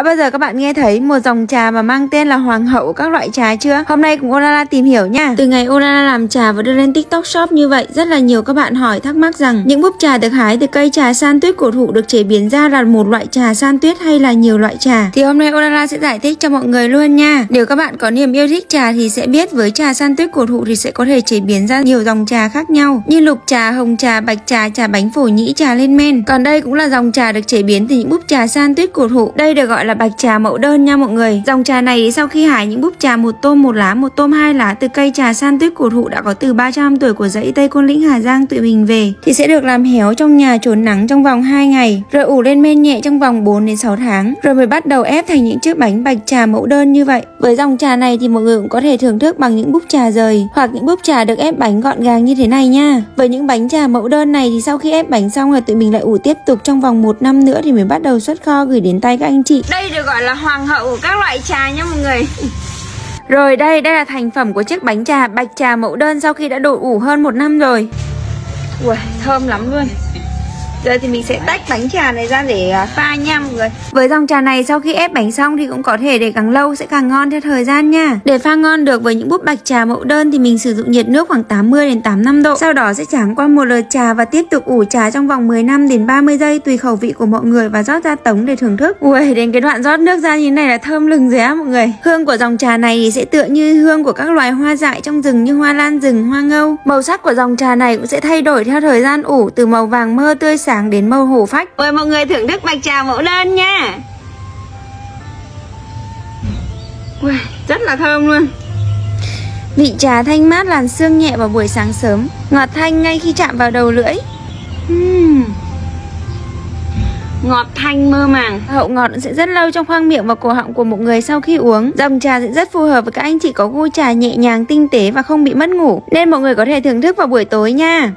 Đã bao giờ các bạn nghe thấy một dòng trà mà mang tên là Hoàng hậu các loại trà chưa? Hôm nay cùng Ôlala tìm hiểu nha. Từ ngày Ôlala làm trà và đưa lên TikTok Shop như vậy, rất là nhiều các bạn hỏi thắc mắc rằng những búp trà được hái từ cây trà san tuyết cổ thụ được chế biến ra là một loại trà san tuyết hay là nhiều loại trà? Thì hôm nay Ôlala sẽ giải thích cho mọi người luôn nha. Nếu các bạn có niềm yêu thích trà thì sẽ biết với trà san tuyết cổ thụ thì sẽ có thể chế biến ra nhiều dòng trà khác nhau như lục trà, hồng trà, bạch trà, trà bánh phổ nhĩ, trà lên men. Còn đây cũng là dòng trà được chế biến từ những búp trà san tuyết cổ thụ. Đây được gọi là bạch trà mẫu đơn nha mọi người. Dòng trà này sau khi hái những búp trà một tôm một lá, một tôm hai lá từ cây trà san tuyết cổ thụ đã có từ 300 tuổi của dãy Tây Côn Lĩnh Hà Giang tự mình về thì sẽ được làm héo trong nhà, trốn nắng trong vòng 2 ngày, rồi ủ lên men nhẹ trong vòng 4 đến 6 tháng, rồi mới bắt đầu ép thành những chiếc bánh bạch trà mẫu đơn như vậy. Với dòng trà này thì mọi người cũng có thể thưởng thức bằng những búp trà rời hoặc những búp trà được ép bánh gọn gàng như thế này nha. Với những bánh trà mẫu đơn này thì sau khi ép bánh xong là tụi mình lại ủ tiếp tục trong vòng 1 năm nữa thì mới bắt đầu xuất kho gửi đến tay các anh chị. Đây được gọi là hoàng hậu của các loại trà nha mọi người. Rồi đây là thành phẩm của chiếc bánh trà bạch trà mẫu đơn sau khi đã đổ ủ hơn 1 năm rồi. Ui, thơm lắm luôn. Giờ thì mình sẽ tách bánh trà này ra để pha nha mọi người. Với dòng trà này sau khi ép bánh xong thì cũng có thể để càng lâu sẽ càng ngon theo thời gian nha. Để pha ngon được với những búp bạch trà mẫu đơn thì mình sử dụng nhiệt nước khoảng 80 đến 85 độ. Sau đó sẽ tráng qua một lượt trà và tiếp tục ủ trà trong vòng 15 đến 30 giây tùy khẩu vị của mọi người và rót ra tống để thưởng thức. Ui, đến cái đoạn rót nước ra như thế này là thơm lừng rồi á mọi người. Hương của dòng trà này thì sẽ tựa như hương của các loài hoa dại trong rừng như hoa lan rừng, hoa ngâu. Màu sắc của dòng trà này cũng sẽ thay đổi theo thời gian ủ từ màu vàng mơ tươi sáng đến màu hổ phách. Mời mọi người thưởng thức bạch trà mẫu đơn nha. Wow, rất là thơm luôn. Vị trà thanh mát làn sương nhẹ vào buổi sáng sớm, ngọt thanh ngay khi chạm vào đầu lưỡi. Ngọt thanh mơ màng, hậu ngọt sẽ rất lâu trong khoang miệng và cổ họng của một người sau khi uống. Dòng trà sẽ rất phù hợp với các anh chị có gu trà nhẹ nhàng, tinh tế và không bị mất ngủ, nên mọi người có thể thưởng thức vào buổi tối nha.